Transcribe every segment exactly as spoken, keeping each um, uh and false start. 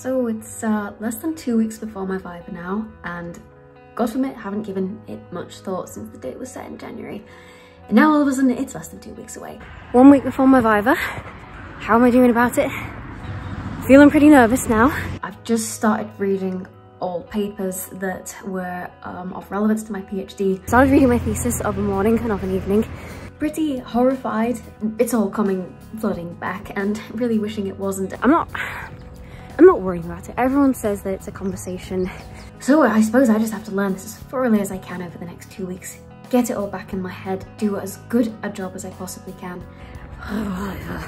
So it's uh, less than two weeks before my Viva now, and God forbid, haven't given it much thought since the date was set in January. And now all of a sudden it's less than two weeks away. One week before my Viva. How am I doing about it? Feeling pretty nervous now. I've just started reading all papers that were um, of relevance to my PhD. Started reading my thesis of a morning and of an evening. Pretty horrified. It's all coming flooding back and really wishing it wasn't. I'm not, I'm not worrying about it. Everyone says that it's a conversation. So I suppose I just have to learn this as thoroughly as I can over the next two weeks. Get it all back in my head. Do as good a job as I possibly can. I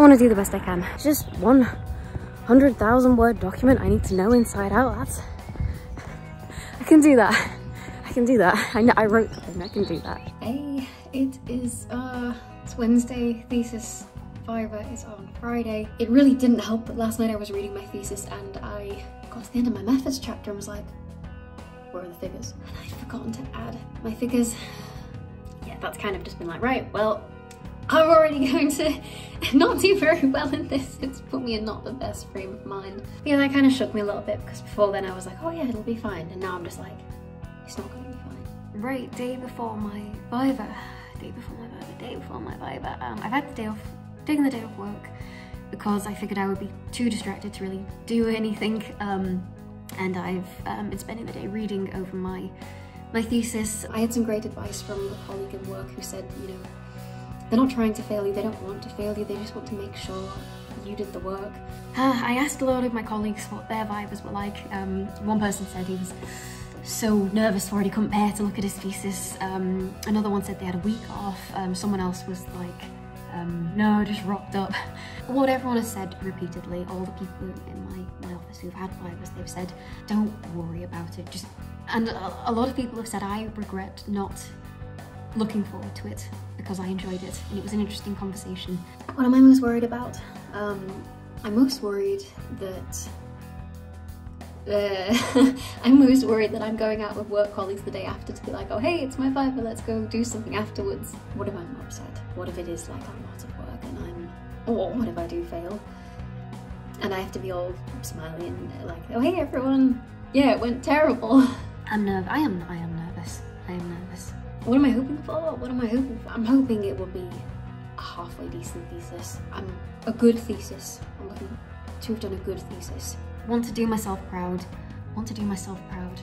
want to do the best I can. It's just one one hundred thousand word document I need to know inside out. That's, I can do that. I can do that. I know I wrote that thing, I can do that. Hey, it is, uh, it's Wednesday, thesis Viva is on Friday. It really didn't help that last night I was reading my thesis and I got to the end of my methods chapter and was like, where are the figures? And I'd forgotten to add my figures. Yeah, that's kind of just been like, right, well, I'm already going to not do very well in this. It's put me in not the best frame of mind. Yeah, that kind of shook me a little bit because before then I was like, oh yeah, it'll be fine. And now I'm just like, it's not gonna be fine. Right, day before my Viva, day before my Viva, day before my Viva. Um, I've had the day off, taking the day off work because I figured I would be too distracted to really do anything. Um, and I've um, been spending the day reading over my, my thesis. I had some great advice from a colleague at work who said, you know, they're not trying to fail you, they don't want to fail you, they just want to make sure you did the work. Uh, I asked a lot of my colleagues what their vibes were like. Um, one person said he was so nervous for it he couldn't bear to look at his thesis. Um, another one said they had a week off. Um, someone else was like, um, no, just rocked up. What everyone has said repeatedly, all the people in my, my office who've had vibes, they've said, don't worry about it. Just, and a, a lot of people have said, I regret not looking forward to it because I enjoyed it and it was an interesting conversation. What am I most worried about? Um, I'm most worried that... Uh, I'm most worried that I'm going out with work colleagues the day after to be like, oh hey, it's my Viva, let's go do something afterwards. What if I'm upset? What if it is like a lot of work and I'm... Or what if I do fail? And I have to be all smiley and like, oh hey everyone, yeah, it went terrible. I'm nervous. I am, I am nervous. I am nervous. What am I hoping for? What am I hoping for? I'm hoping it will be a halfway decent thesis. I'm a good thesis. I'm looking to have done a good thesis. Want to do myself proud. Want to do myself proud.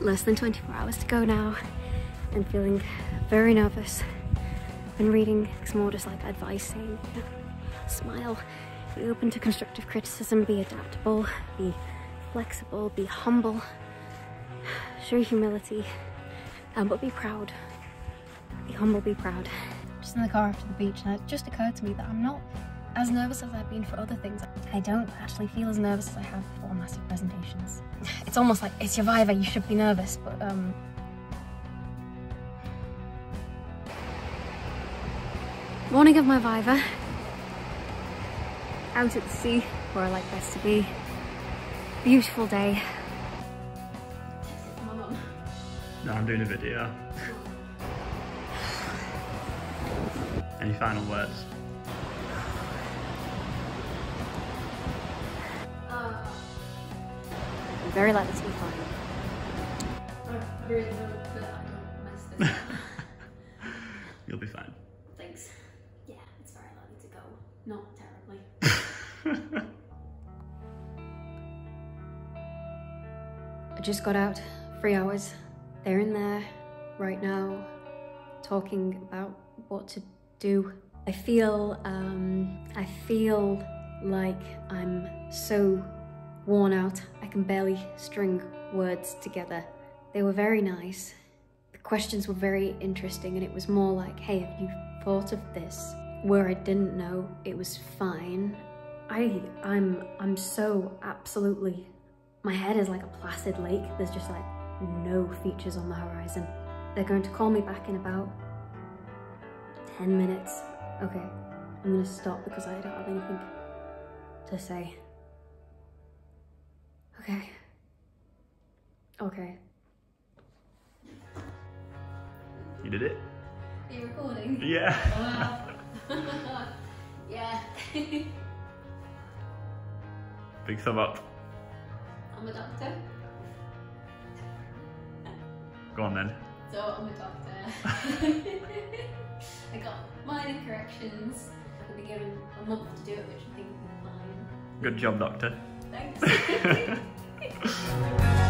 Less than twenty-four hours to go now and feeling very nervous. Been reading some more just like advice saying, smile, be open to constructive criticism, be adaptable, be flexible, be humble, show humility. Um, but be proud, be humble, be proud. Just in the car after the beach and it just occurred to me that I'm not as nervous as I've been for other things. I don't actually feel as nervous as I have for massive presentations. It's almost like, it's your Viva, you should be nervous, but um... Morning of my Viva. Out at the sea, where I like best to be. Beautiful day. No, I'm doing a video. Any final words? Uh, I'm very likely to be fine. I really hope that I don't mess this up. You'll be fine. Thanks. Yeah, it's very likely to go. Not terribly. I just got out, three hours. They're in there right now talking about what to do. I feel, um, I feel like I'm so worn out. I can barely string words together. They were very nice. The questions were very interesting and it was more like, hey, have you thought of this? Where I didn't know, it was fine. I, I'm, I'm so absolutely, my head is like a placid lake. There's just like, no features on the horizon. They're going to call me back in about ten minutes. Okay, I'm gonna stop because I don't have anything to say. Okay. Okay. You did it? Are you recording? Yeah. Wow. Yeah. Big thumb up. I'm a doctor. Go on then. So I'm a doctor. I got minor corrections. I'll be given a month to do it, which I think is fine. Good job, doctor. Thanks.